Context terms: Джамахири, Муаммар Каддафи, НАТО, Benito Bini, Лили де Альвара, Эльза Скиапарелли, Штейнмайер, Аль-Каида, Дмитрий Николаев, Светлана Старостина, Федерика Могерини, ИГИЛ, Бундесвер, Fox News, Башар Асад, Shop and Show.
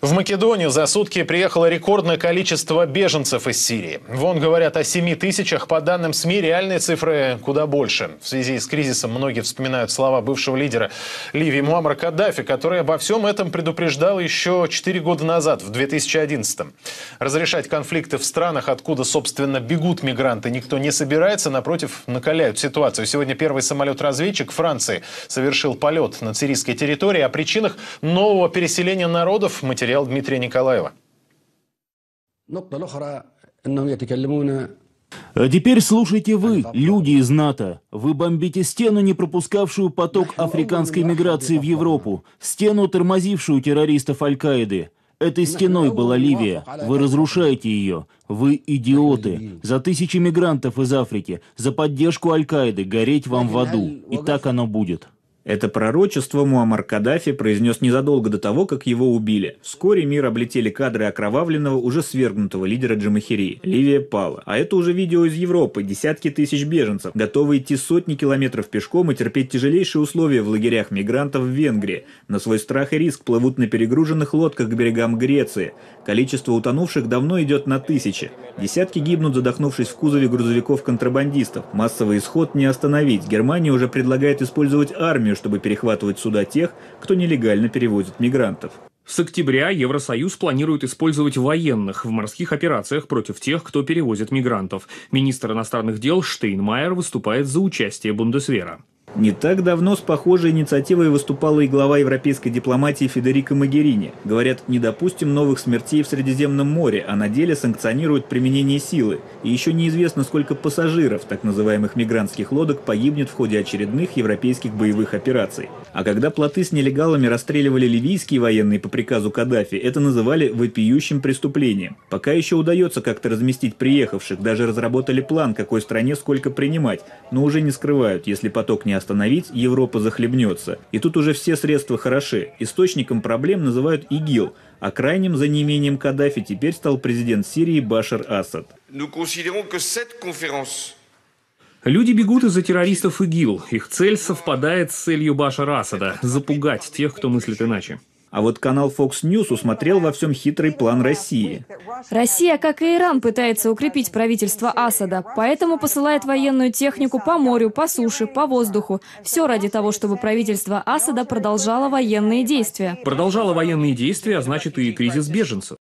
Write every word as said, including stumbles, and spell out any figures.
В Македонию за сутки приехало рекордное количество беженцев из Сирии. Вон говорят о семи тысячах, по данным СМИ реальные цифры куда больше. В связи с кризисом многие вспоминают слова бывшего лидера Ливии Муаммара Каддафи, который обо всем этом предупреждал еще четыре года назад, в две тысячи одиннадцатом. Разрешать конфликты в странах, откуда, собственно, бегут мигранты, никто не собирается, напротив, накаляют ситуацию. Сегодня первый самолет-разведчик Франции совершил полет над сирийской территорией. О причинах нового переселения народов — материал Дмитрия Николаева. А теперь слушайте вы, люди из НАТО. Вы бомбите стену, не пропускавшую поток африканской миграции в Европу, стену, тормозившую террористов Аль-Каиды. Этой стеной была Ливия. Вы разрушаете ее. Вы идиоты. За тысячи мигрантов из Африки, за поддержку Аль-Каиды гореть вам в аду. И так оно будет. Это пророчество Муаммар Каддафи произнес незадолго до того, как его убили. Вскоре мир облетели кадры окровавленного, уже свергнутого лидера Джамахири. Ливия пала. А это уже видео из Европы. Десятки тысяч беженцев, готовы идти сотни километров пешком и терпеть тяжелейшие условия в лагерях мигрантов в Венгрии. На свой страх и риск плывут на перегруженных лодках к берегам Греции. Количество утонувших давно идет на тысячи. Десятки гибнут, задохнувшись в кузове грузовиков-контрабандистов. Массовый исход не остановить. Германия уже предлагает использовать армию, чтобы перехватывать суда тех, кто нелегально перевозит мигрантов. С октября Евросоюз планирует использовать военных в морских операциях против тех, кто перевозит мигрантов. Министр иностранных дел Штейнмайер выступает за участие Бундесвера. Не так давно с похожей инициативой выступала и глава европейской дипломатии Федерика Могерини. Говорят, не допустим новых смертей в Средиземном море, а на деле санкционируют применение силы. И еще неизвестно, сколько пассажиров так называемых мигрантских лодок погибнет в ходе очередных европейских боевых операций. А когда плоты с нелегалами расстреливали ливийские военные по приказу Каддафи, это называли вопиющим преступлением. Пока еще удается как-то разместить приехавших, даже разработали план, какой стране сколько принимать, но уже не скрывают, если поток не остановить, Европа захлебнется. И тут уже все средства хороши. Источником проблем называют ИГИЛ, а крайним за неимением Каддафи теперь стал президент Сирии Башар Асад. Люди бегут из-за террористов ИГИЛ. Их цель совпадает с целью Башара Асада – запугать тех, кто мыслит иначе. А вот канал Fox News усмотрел во всем хитрый план России. Россия, как и Иран, пытается укрепить правительство Асада, поэтому посылает военную технику по морю, по суше, по воздуху. Все ради того, чтобы правительство Асада продолжало военные действия. Продолжало военные действия, а значит и кризис беженцев.